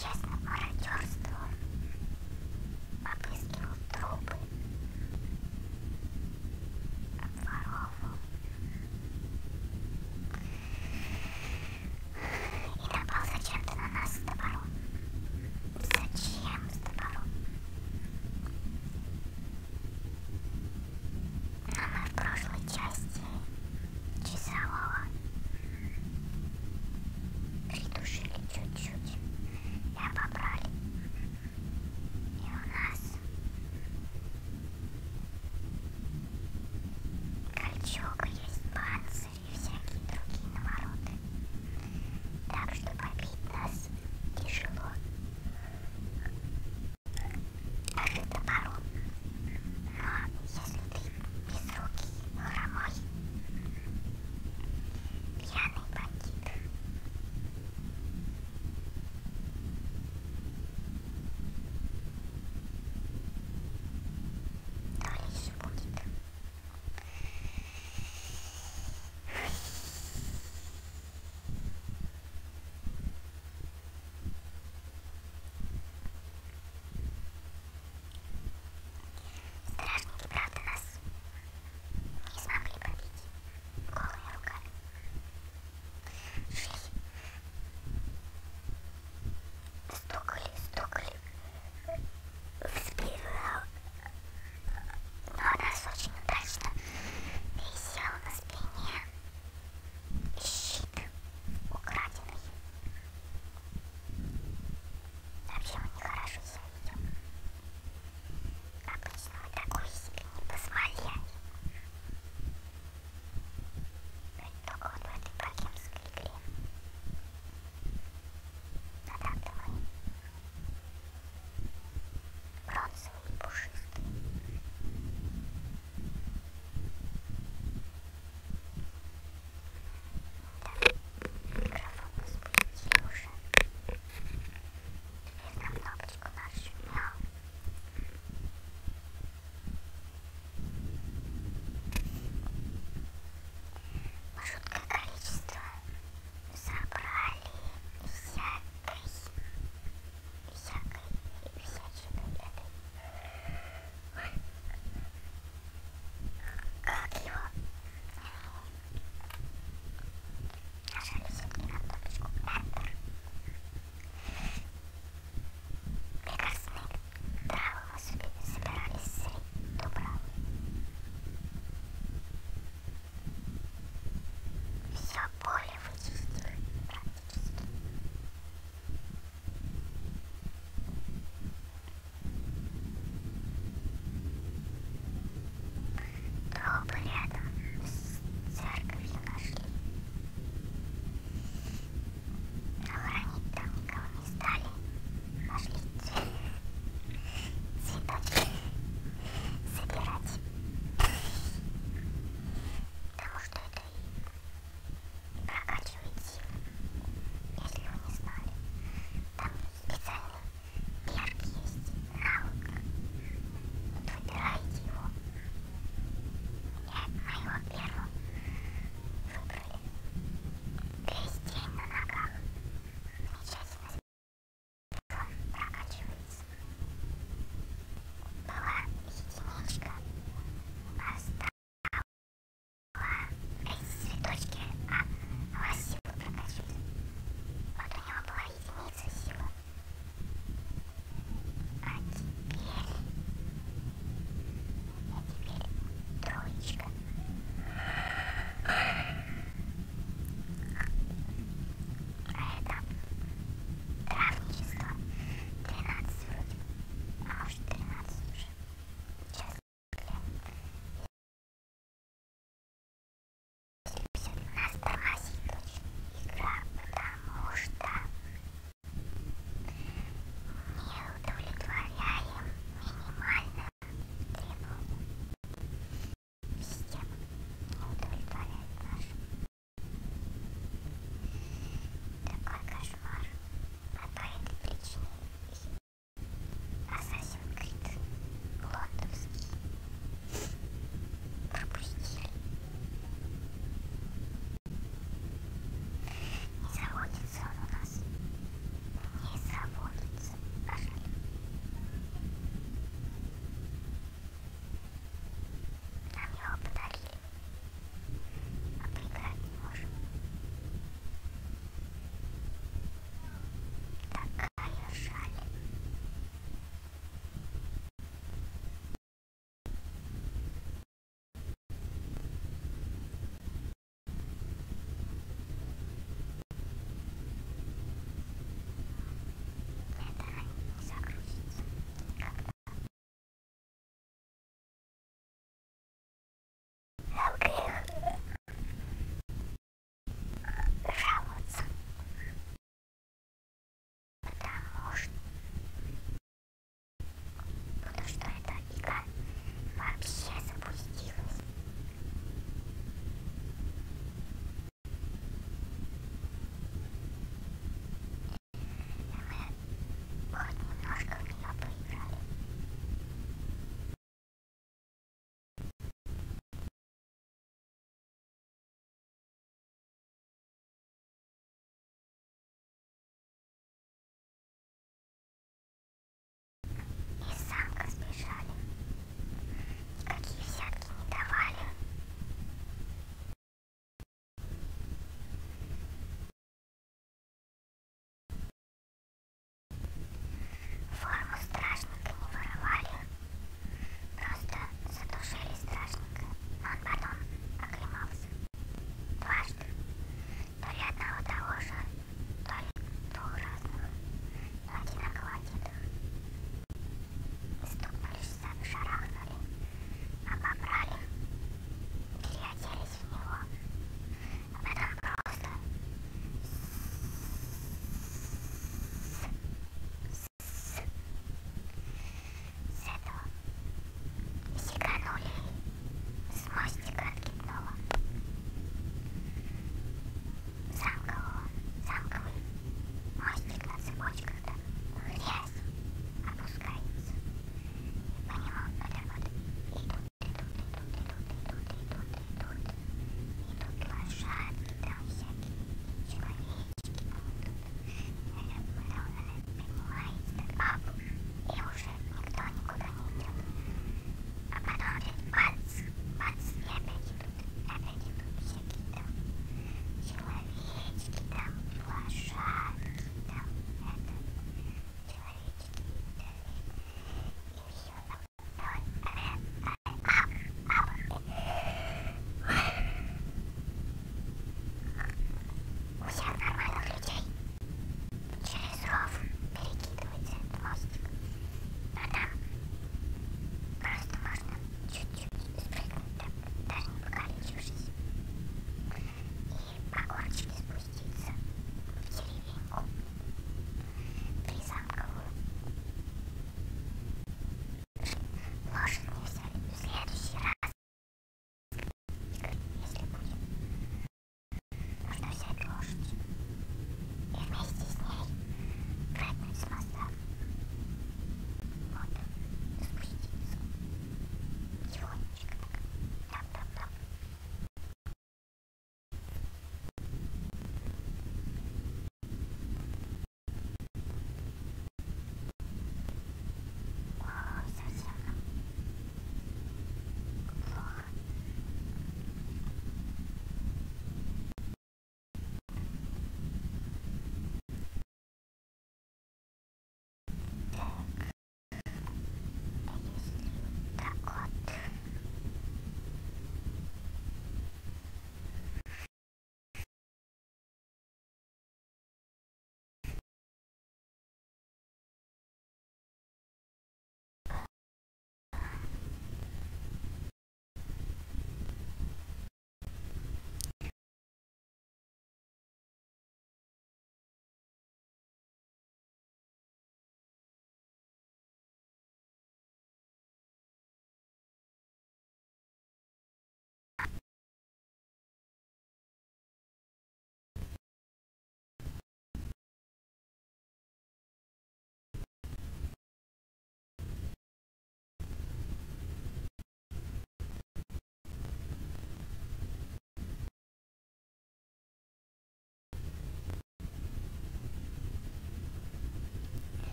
честно мародерствовал, обыскивал трупы, обворовывал и напал зачем-то на нас с топором. Зачем с топором? Но мы в прошлой части часового придушили чуть-чуть и обобрали.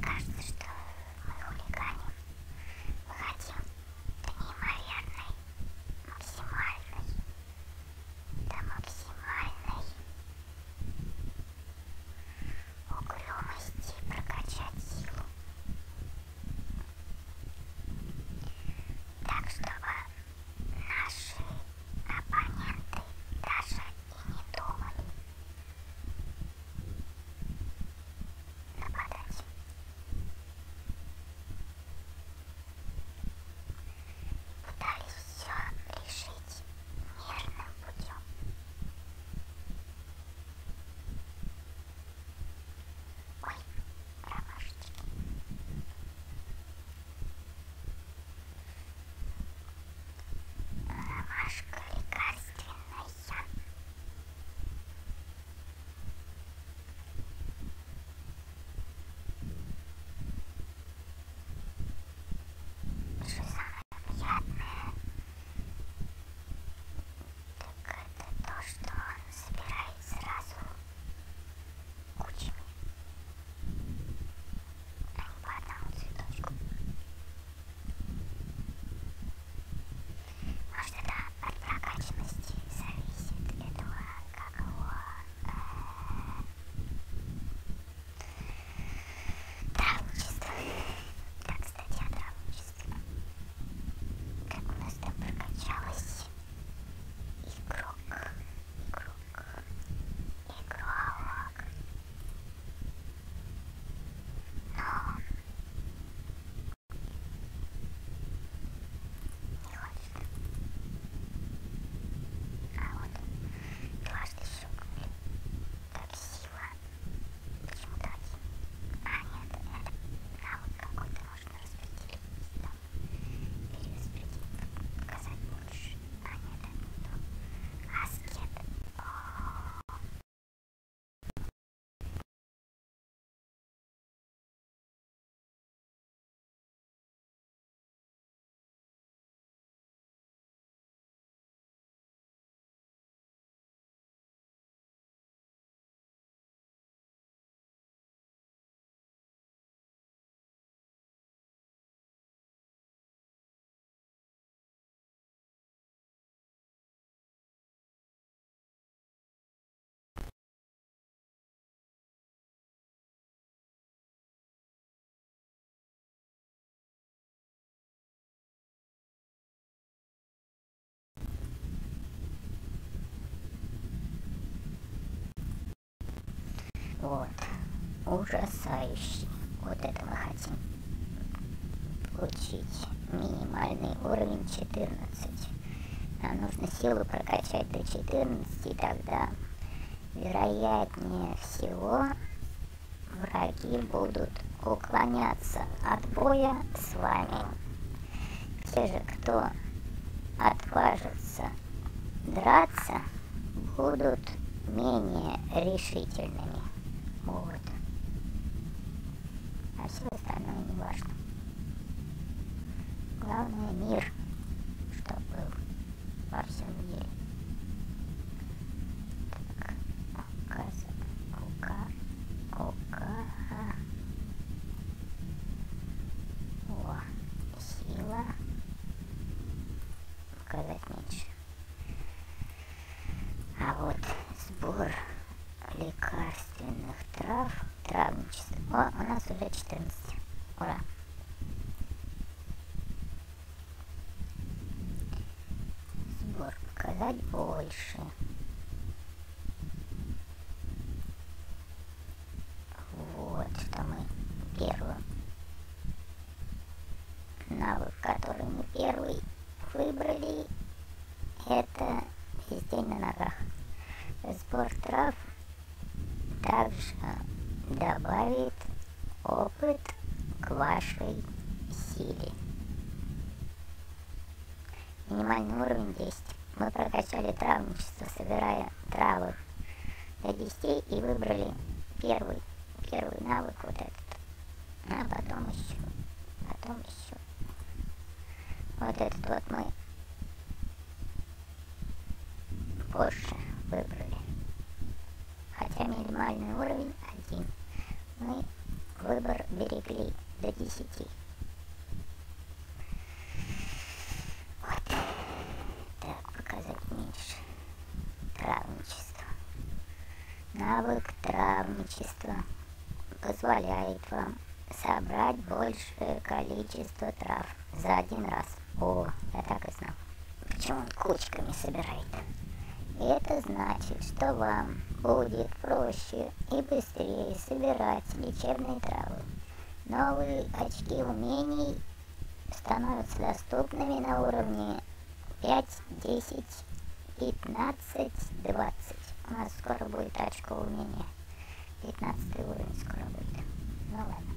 кажется, что мы хулиганим. Мы хотим до неимоверной, максимальной, до максимальной угрюмости прокачать силу. Так, чтобы наши оппоненты даже и не думали нападать. Пытались все решить мирным путем. Ой, ромашечки. Ромашка лекарственная. Что самое приятное, так это то, что он собирает сразу кучами, а не по одному цветочку. Может, это от прокаченности зависит, этого, как его, травничество. Да, кстати, о травничестве. Как у нас там прокачалось игрок. Но не хочет. А вот дважды щелкнули. Как сила. Почему-то один. А нет, это навык какой-то нужно распределить. Там перераспределить. Показать больше. А нет, это не то. Аскет. Вот, ужасающий. Вот это мы хотим получить. Минимальный уровень 14. Нам нужно силу прокачать до 14, и тогда, вероятнее всего, враги будут уклоняться от боя с вами. Те же, кто отважится драться, будут менее решительными. Вот. А все остальное не важно. Главное, мир, чтобы был во всем мире. Так, О, сила. Показать меньше. А вот сбор лекарственных трав, травничество. О, у нас уже 14. Ура! Сбор показать больше. Вот что мы первым. Навык, который мы первый выбрали, это весь день на ногах. Сбор трав также добавит опыт к вашей силе. Минимальный уровень 10. Мы прокачали травничество, собирая травы до 10, и выбрали первый навык, вот этот. А потом еще. Вот этот вот мы позже выбрали. Хотя минимальный уровень 1. Мы выбор берегли до 10. Вот. Так, показать меньше. Травничество. Навык травничества позволяет вам собрать большее количество трав за один раз. О, я так и знал. Почему он кучками собирает? Это значит, что вам будет проще и быстрее собирать лечебные травы. Новые очки умений становятся доступными на уровне 5, 10, 15, 20. У нас скоро будет очко умения. 15 уровень скоро будет. Ну ладно.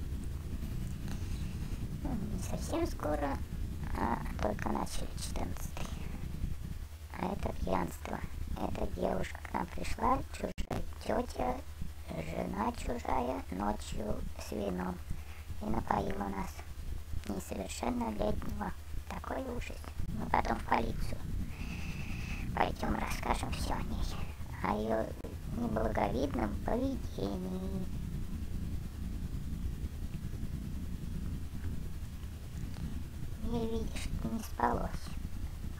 Ну, не совсем скоро, а только начали 14. А это пьянство. Эта девушка к нам пришла, чужая тетя, жена чужая, ночью с вином. И напоила нас. Несовершеннолетнего. Такой ужас. Мы потом в полицию пойдем, расскажем все о ней. О ее неблаговидном поведении. Ей, видишь, не спалось.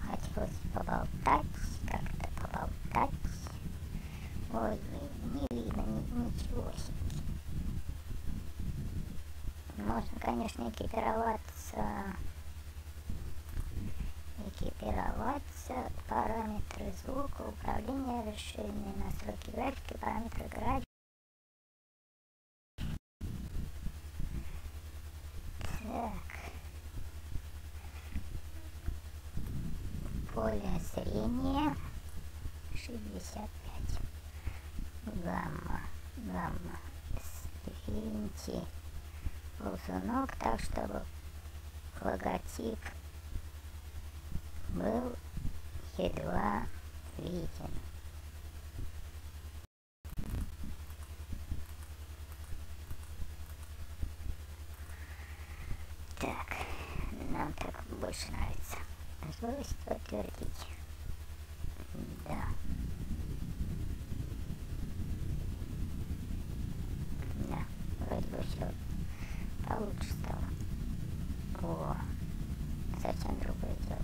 Хотелось поболтать, как-то поболтать. Ой, не видно ничего себе. Можно, конечно, экипироваться. Экипироваться, параметры звука, управление, решение, настройки графики, параметры графики. Так. Поле зрения 65. Гамма. Сдвиньте ползунок так, чтобы логотип был едва виден. Так, нам так больше нравится. Злость подтвердить. Да. Да, вроде бы все получше стало. О, совсем другое дело.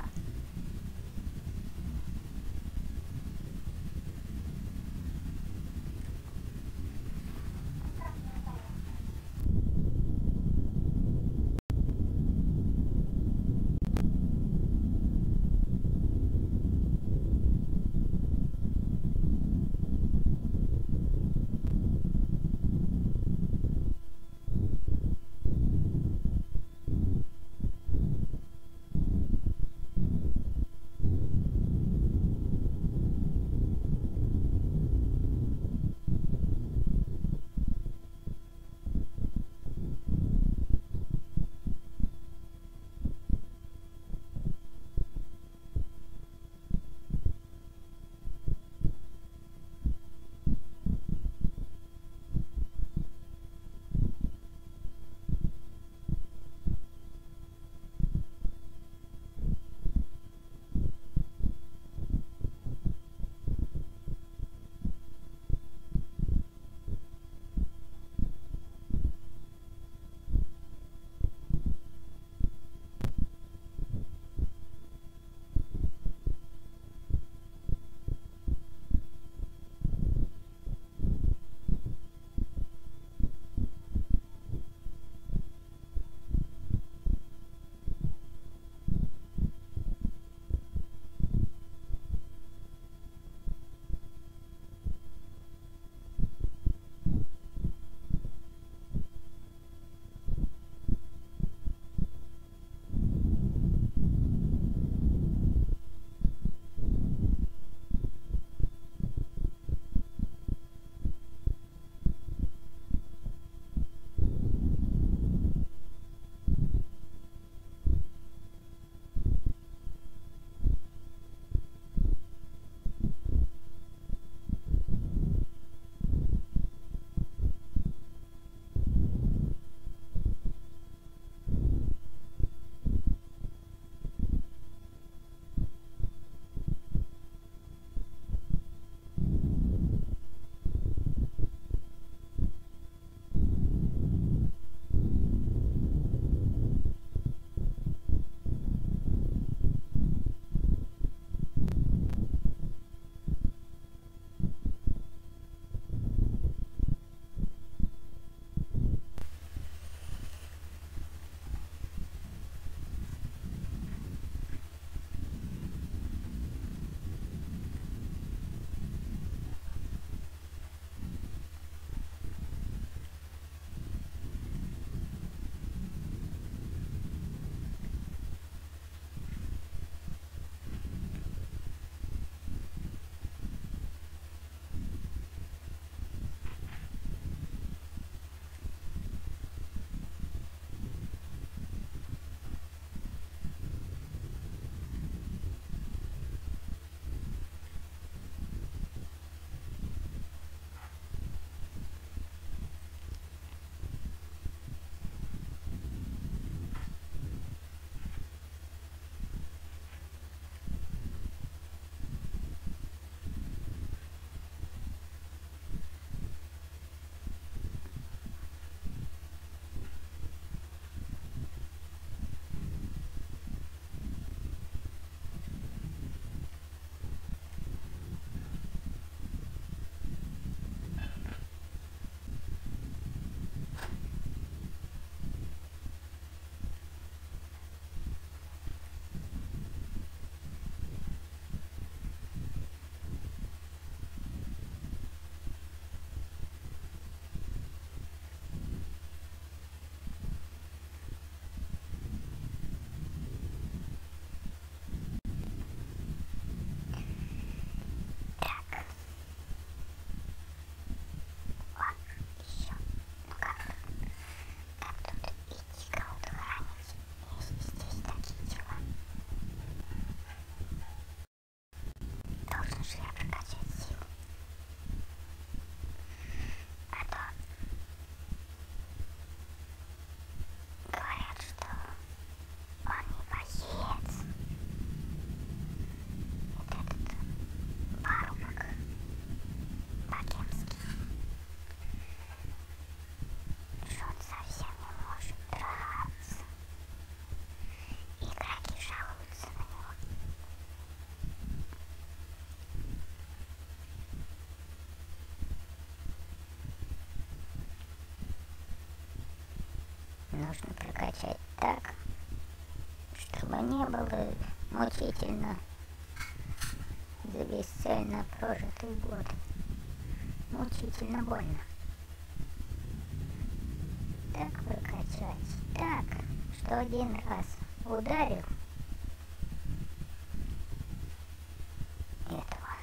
нужно прокачать так, чтобы не было мучительно за бесцельно прожитый год. Мучительно больно. Так прокачать, так, что один раз ударил этого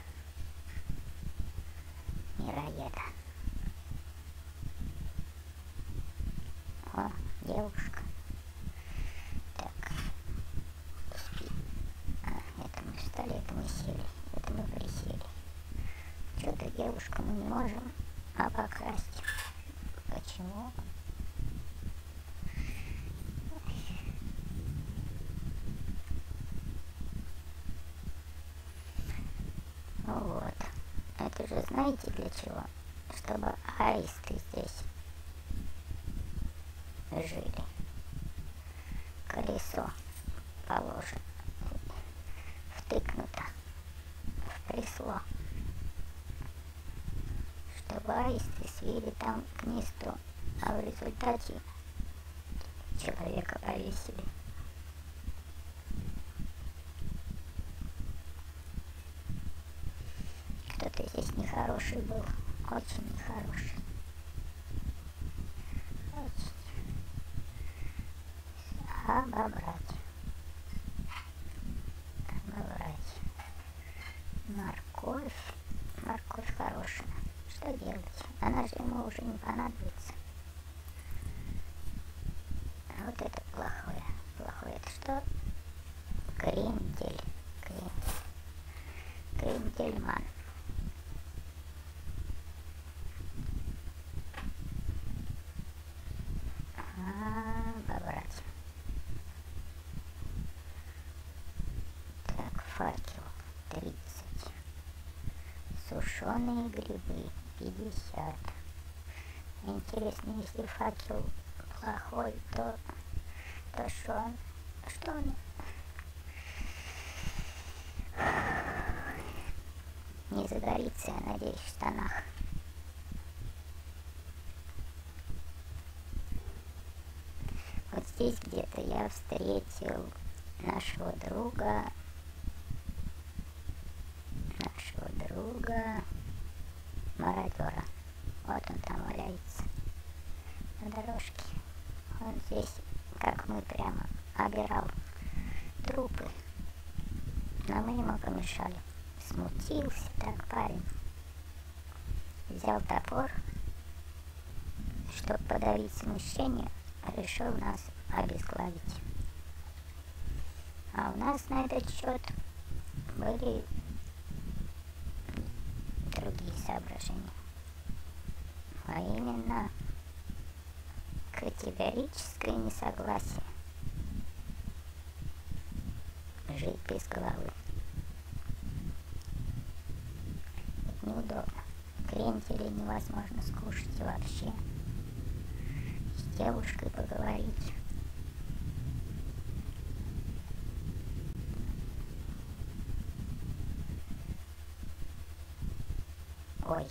мироеда. О, девушка. Так. Спи. А, это мы встали, это мы сели, это мы присели. Что-то девушку мы не можем обокрасть. Почему? Это же знаете для чего? Чтобы аисты здесь жили. Колесо положено, втыкнуто, впрясло. Чтобы аисты свили там гнездо, а в результате человека повесили. Кто-то здесь нехороший был, очень нехороший. Очень. Обобрать. Морковь. Морковь хорошая. Что делать? Она же ему уже не понадобится. А вот это плохое. Плохое это что? Крендель. Крендельман. Факел 30, сушеные грибы 50. Интересно, если факел плохой, то что он? Не загорится, я надеюсь, в штанах. Вот здесь где-то я встретил нашего друга. Мародера. Вот он там валяется на дорожке. Он здесь, как мы, прямо обирал трупы. Но мы ему помешали. Смутился так парень. Взял топор, чтобы подавить смущение, решил нас обезглавить. А у нас на этот счет были другие соображения, а именно категорическое несогласие жить без головы. Это неудобно. Крендели невозможно скушать вообще. С девушкой поговорить. Ой,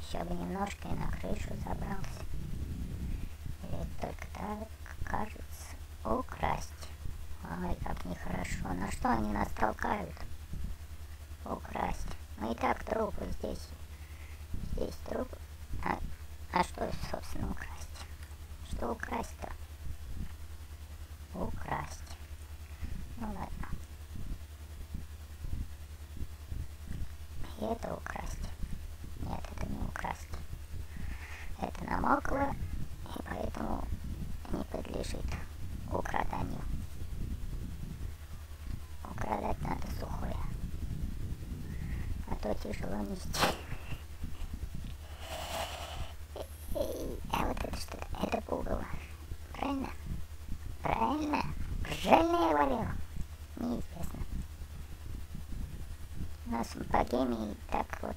еще бы немножко и на крышу забрался. Ведь только так, кажется, украсть. Ой, как нехорошо. На что они нас толкают? Украсть. Ну и так трупы здесь. Здесь трупы. А что, собственно, украсть? Что украсть-то? Украсть. Ну ладно. И это украсть. Нет, это не украсть. Это намокло, и поэтому не подлежит украданию. Украдать надо сухое. А то тяжело нести. А вот это что? Это пугало. Правильно? Правильно я говорила? Неизвестно. У нас в богемии так вот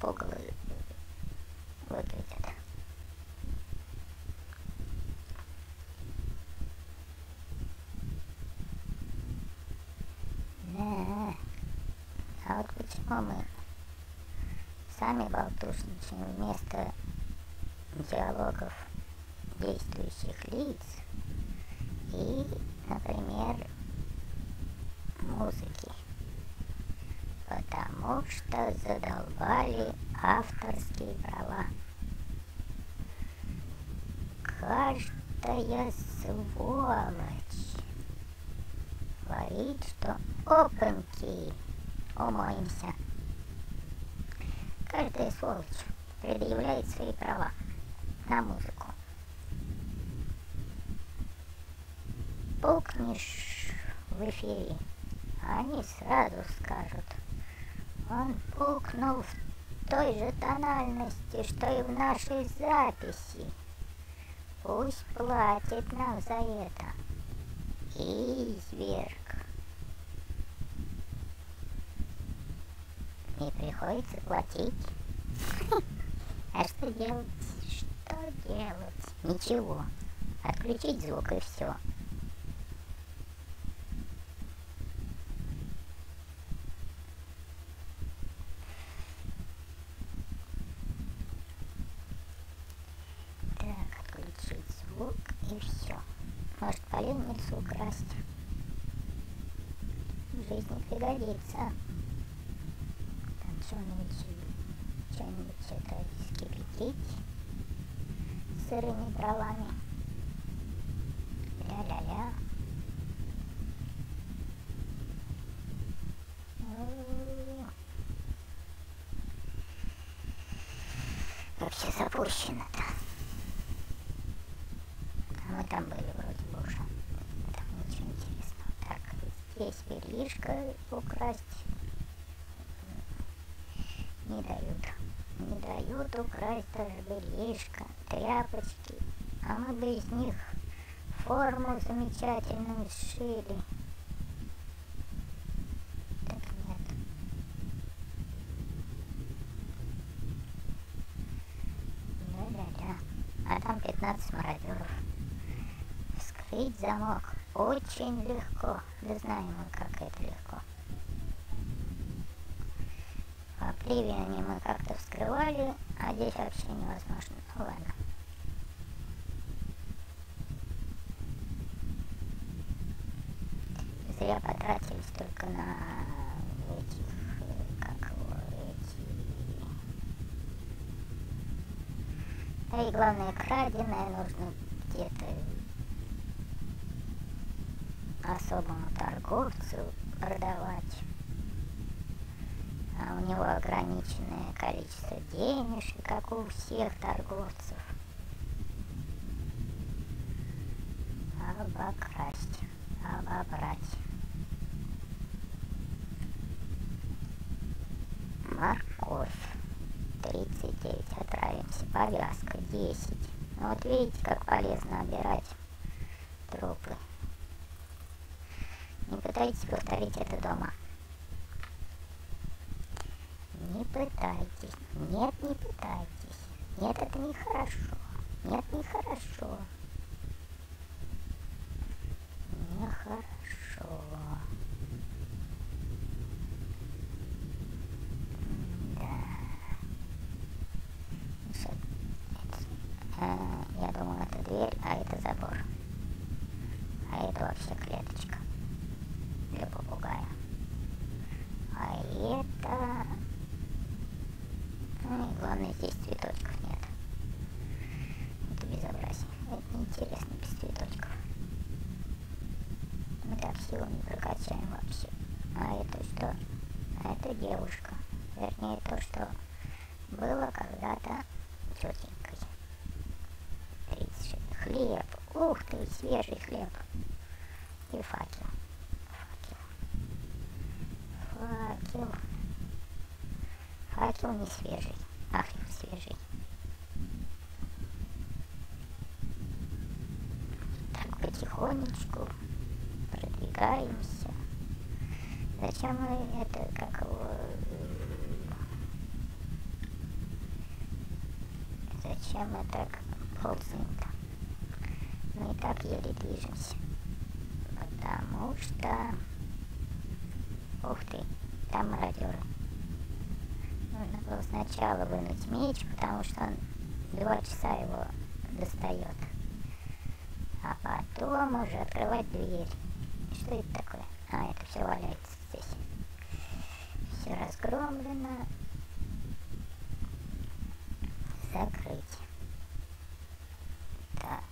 пугало выглядят. Да. А вот почему мы сами болтушничаем вместо диалогов действующих лиц и, например, музыки, потому что задолбали авторские права. Каждая сволочь говорит, что опаньки, умоемся. Каждая сволочь предъявляет свои права на музыку. Пукнешь в эфире, они сразу скажут: он пукнул в той же тональности, что и в нашей записи. Пусть платит нам за это. Изверг. И приходится платить. А что делать? Что делать? Ничего. Отключить звук и все. Может, поленницу украсть? Жизнь не пригодится. Там что-нибудь это скипятить сырыми дровами. Ля-ля-ля. Как все запущено-то? А мы там были вроде бы уже. Там ничего интересного. Так, здесь бельишко украсть не дают. Не дают украсть даже бельишко, тряпочки. А мы без них форму замечательную сшили. Так нет. Ля-ля-ля. А там 15 мародеров. Ведь замок очень легко, да знаем мы, как это легко. А Oblivion мы как-то вскрывали, а здесь вообще невозможно. Ну ладно. Зря потратились только на этих, как его, эти... Да и главное, краденое нужно где-то... особому торговцу продавать, а у него ограниченное количество денежек, как у всех торговцев. Обокрасть, обобрать. Морковь 39, отравимся, повязка 10. Ну вот видите, как полезно обирать трупы. Не пытайтесь повторить это дома. Не пытайтесь. Нет, не пытайтесь. Нет, это нехорошо. Нет, нехорошо. Нехорошо. Да. Ну что, я думал, это дверь, а это забор. А это вообще клеточка. Для попугая. А это... Ну и главное, здесь цветочков нет. Это безобразие. Это неинтересно без цветочков. Мы так силу не прокачаем вообще. А это что? А это девушка. Вернее, то, что было когда-то тетенькой. 36. Хлеб. Ух ты, свежий хлеб. И факел. Факел. Факел не свежий. Ах, не свежий. Так, потихонечку продвигаемся. Зачем мы это, как его... Зачем мы так ползаем-то? Мы и так еле движемся. Потому что... Ух ты, там мародеры. Нужно было сначала вынуть меч, потому что он 2 часа его достает. А потом уже открывать дверь. Что это такое? А, это все валяется здесь. Все разгромлено. Закрыть. Так.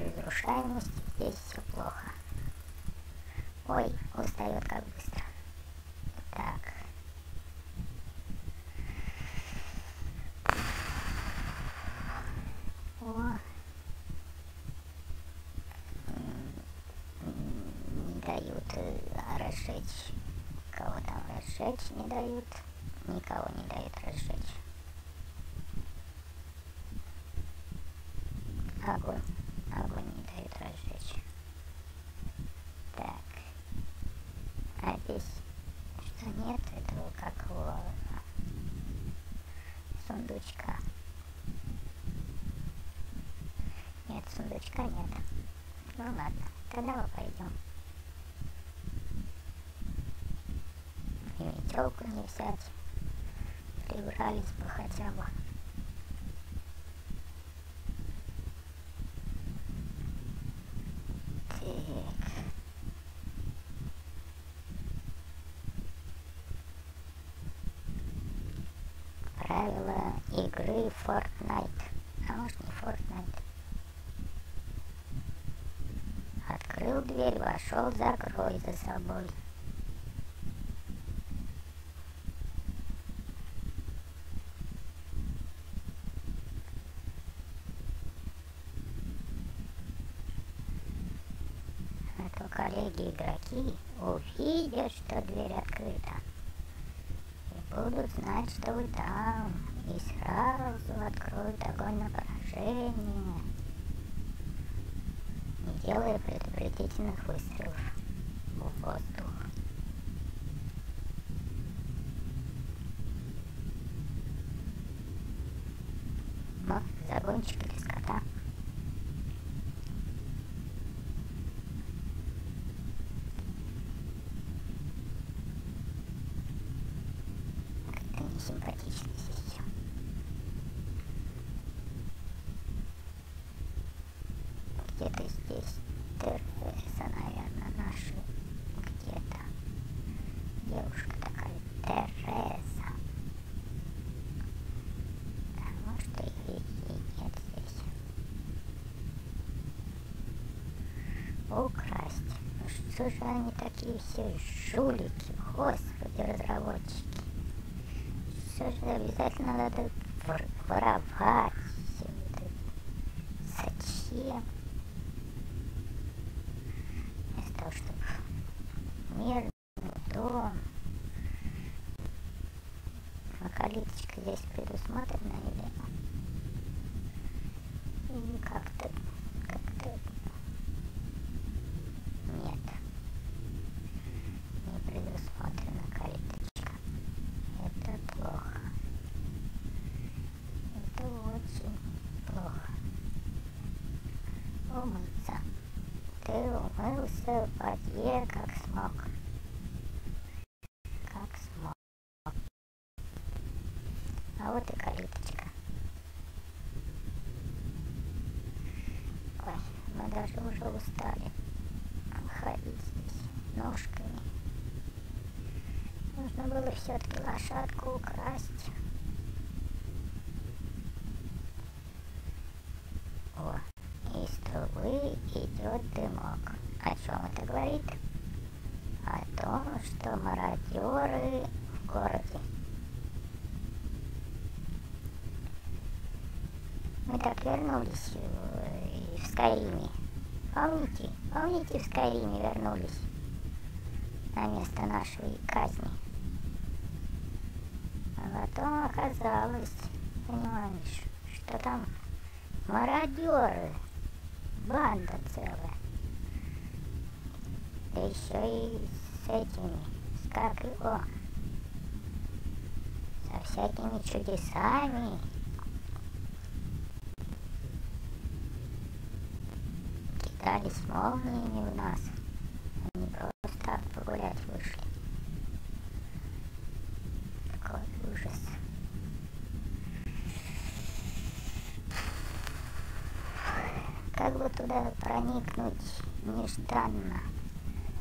Разрушаемость. Здесь все плохо. Ой, устает как быстро. Так. О. Не дают разжечь. Кого там разжечь не дают. Никого не дают разжечь. Огонь. Огонь не дают разжечь. Так. А здесь что нет? Этого какого сундучка. Нет, сундучка нет. Ну ладно, тогда мы пойдем. И метелку не взять. Прибрались бы хотя бы. Правила игры Fortnite. А может не Fortnite. Открыл дверь, вошел, закрой за собой. А то коллеги-игроки увидят, что дверь открыта. Будут знать, что вы там, и сразу откроют огонь на поражение, не делая предупредительных выстрелов в воздух. Но загончик для скота. Симпатично здесь. Где-то здесь Тервеса, наверное, наши. Где-то девушка такая Тервеса. А может ее и нет здесь. Украсть. Ну что же они такие все жулики, господи, разработчики. Что же обязательно надо воровать? Зачем? Вместо того, чтобы мирный дом. А калиточка здесь предусмотрена или как-то... Умыться. Ты умылся в воде, как смог. Как смог. А вот и калиточка. Ой, мы даже уже устали ходить здесь ножками. Нужно было все-таки лошадку украсть. О. Из трубы идет дымок. О чем это говорит? О том, что мародеры в городе. Мы так вернулись в Скайриме. Помните? Помните, в Скайриме вернулись на место нашей казни. А потом оказалось, понимаешь, что там мародеры. Банда целая. Да еще и с этими, как его, со всякими чудесами. Кидались молниями в нас. Они просто так погулять вышли. возникнуть нежданно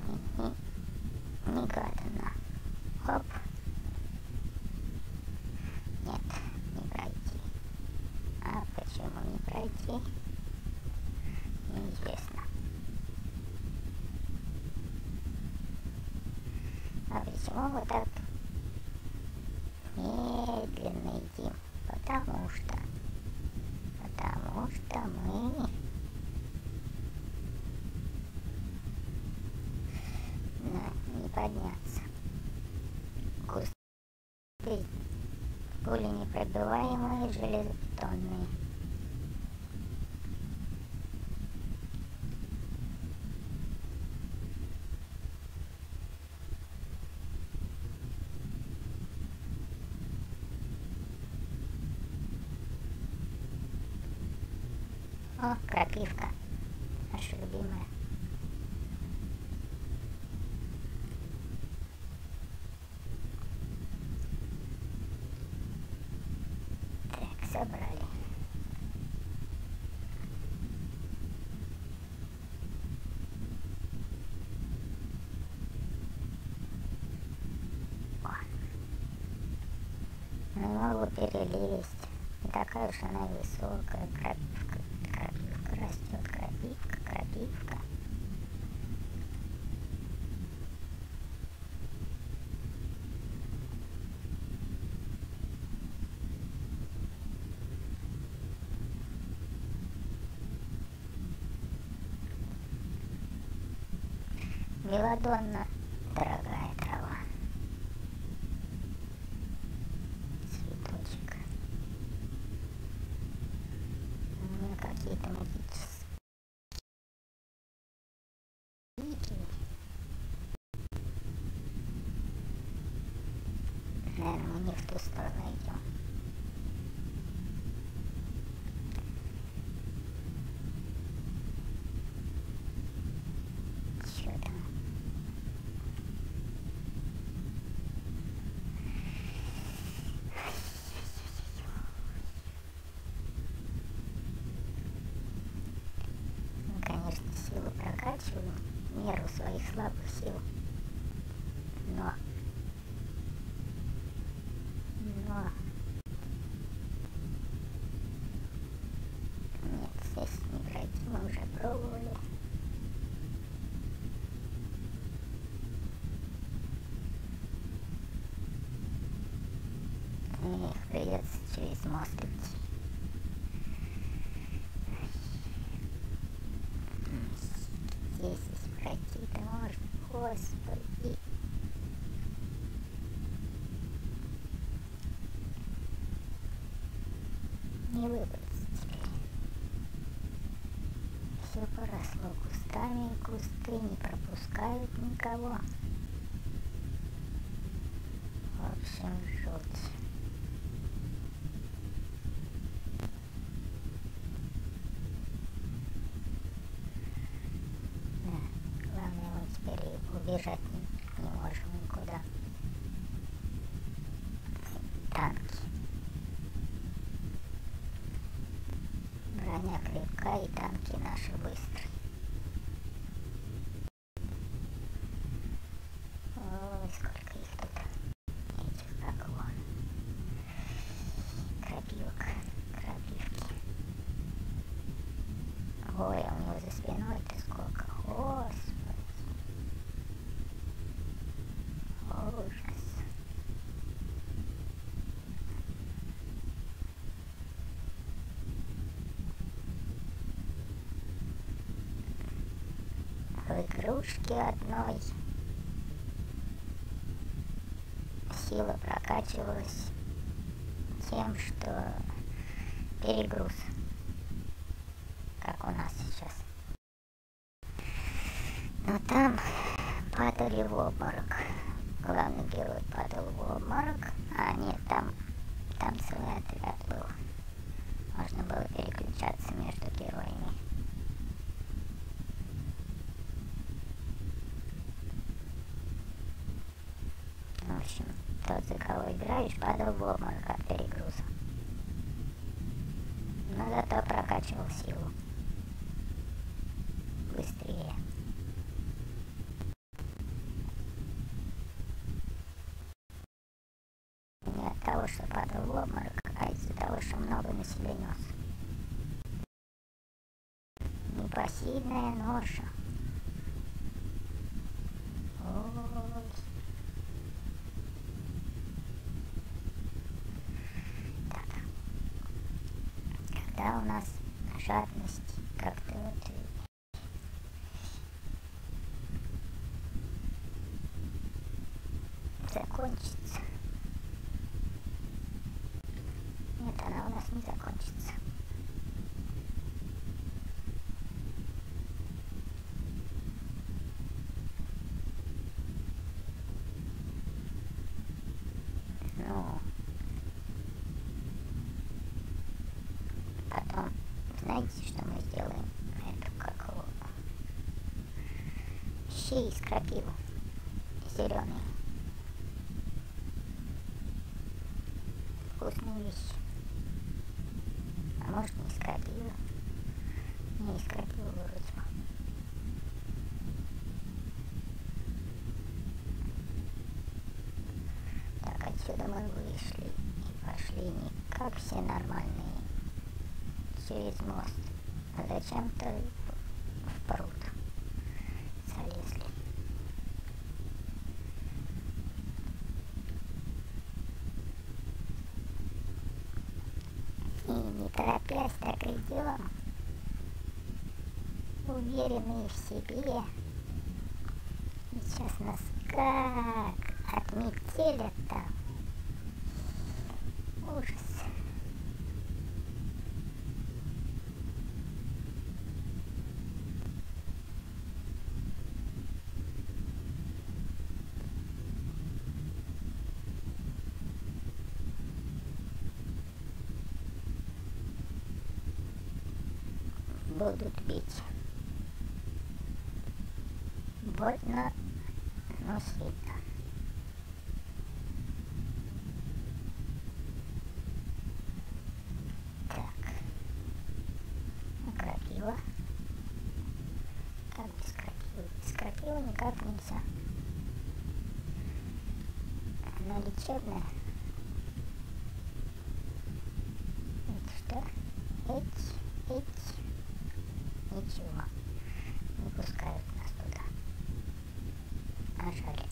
и негаданно. Оп. Нет, не пройти. А почему не пройти? Неизвестно. А почему вот так медленно идти? Потому что мы не подняться. Кусты пули непробиваемые, железобетонные. О, крапивка, наша любимая. Так, собрали. О. Не могу перелезть. Такая уж она высокая, крапивка. Растет крапивка. Белладонна, дорогая трава. Цветочек. Ну, какие-то магические. Наверное, мы не в ту сторону идем. Чё там? Ну, конечно, силу прокачиваю, меру своих слабых сил. Но нет, здесь не пройти, мы уже пробовали. Их придется через мост идти. Здесь пройти-то можно, господи. Не выбраться теперь. Все поросло кустами, и кусты не пропускают никого. В общем, жуть. Да, главное, мы теперь убежать не можем никуда. Танки. Броня крепка, и танки наши быстрые. Ой, сколько их тут, этих, как вон. Крапивки. Ой, а у него за спиной-то сколько. Господи. Ужас. Игрушки одной. Сила прокачивалась тем, что перегруз, как у нас сейчас. Но там падали в обморок. Главный герой падал в обморок. А нет, там целый отряд был. Можно было переключаться между героями. В общем, тот, за кого играешь, падал в обморок от перегруза. Но зато прокачивал силу. того, что падал в обморок, а из-за того, что много на себе нес. Непосильная ноша. Ой. Так. Когда у нас жадность как-то вот... закончится. Нет, она у нас не закончится. Ну, потом, знаете, что мы сделаем? Эту какую? Щи из крапивы. Зеленые. Вкусные вещи. А может, не из крапивы? Не из крапивы выручила. Так, отсюда мы вышли и пошли не как все нормальные через мост, а зачем-то в пруд залезли. Торопясь, так идем, уверенные в себе. И сейчас нас как отметелят там. Ужас. Будут бить. Больно, но сильно. Так. Ну, крапива. Как без крапивы? Без крапивы никак нельзя. Она лечебная. Это что? Эть. Ничего, не пускают нас туда. А жаль.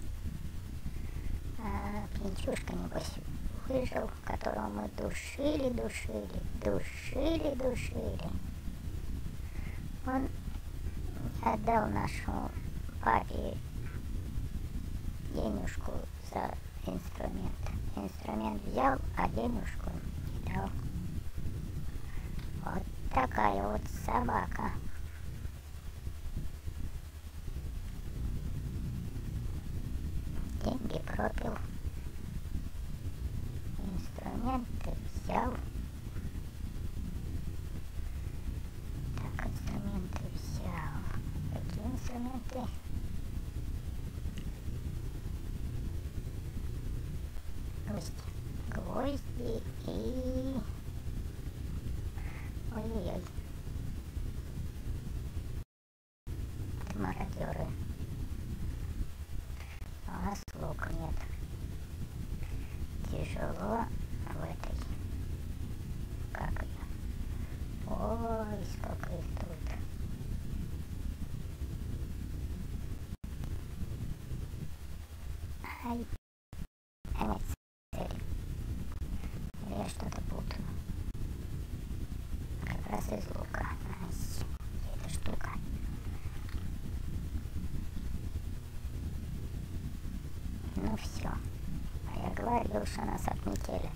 А пьянчушка, небось, выжил, которого мы душили. Он отдал нашему папе денежку за инструмент. Инструмент взял, а денежку не дал. Вот такая вот собака. Деньги пропил, инструменты взял, так, инструменты взял, какие инструменты? Гвозди и... ой-ой-ой, мародеры. А слуг нет. Тяжело в этой. Как ее? Ой, сколько их тут. Ай. Опять цели. Я что-то путаю. Как раз из лука. Ай, эта штука. Ну все, я говорил, что нас отметелят.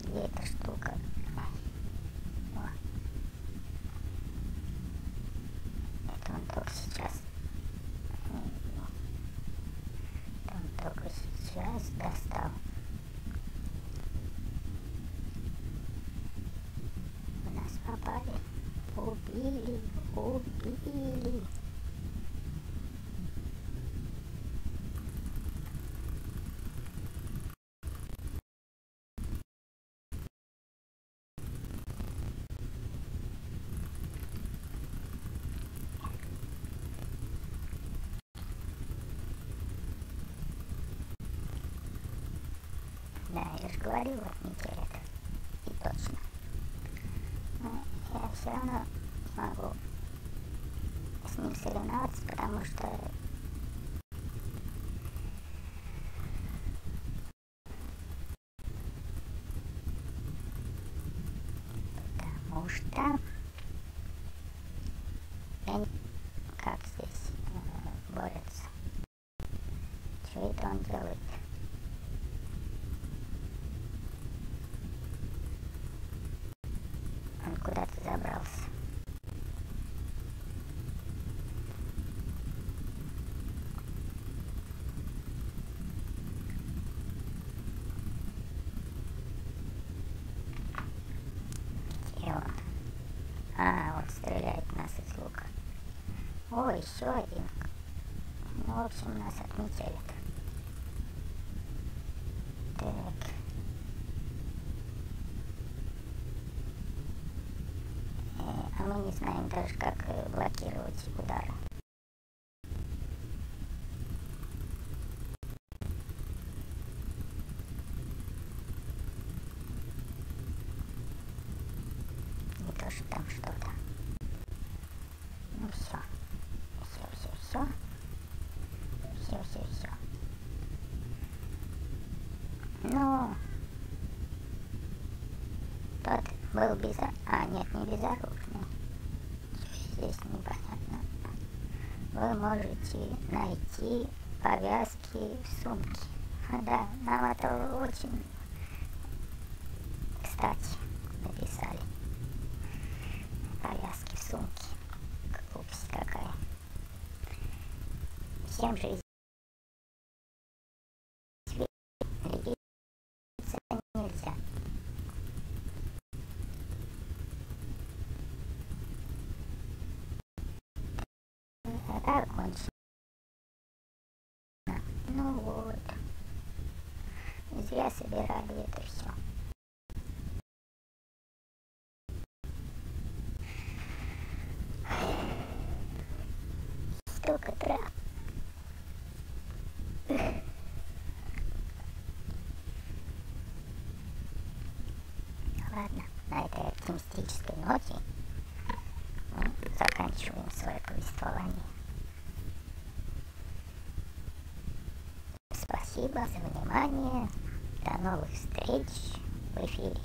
Где эта штука? О. Это он только сейчас. Это он только сейчас достал. У нас попали. Убили. Да, я же говорила, неделя это. И точно. Но я все равно не могу с ним соревноваться, потому что я не... как здесь борется. Чего это он делает? Он куда-то забрался. Стреляет нас из лука. О, еще один. Ну, в общем, нас отметили. Так. А мы не знаем даже, как блокировать удары. Не то, что там что-то. Ну все, все, все, все, все, все, все. Ну, тот был безоружный, а нет, не безоружный. Здесь непонятно. Вы можете найти повязки в сумке. Да, нам это очень, кстати, написали. Повязки в сумке. Глупость какая. Всем же лечиться нельзя. Так, кончено. Ну вот. Зря собирали это все. Столько трав. Ладно, на этой оптимистической ноте мы заканчиваем свое повествование. Спасибо за внимание. До новых встреч в эфире.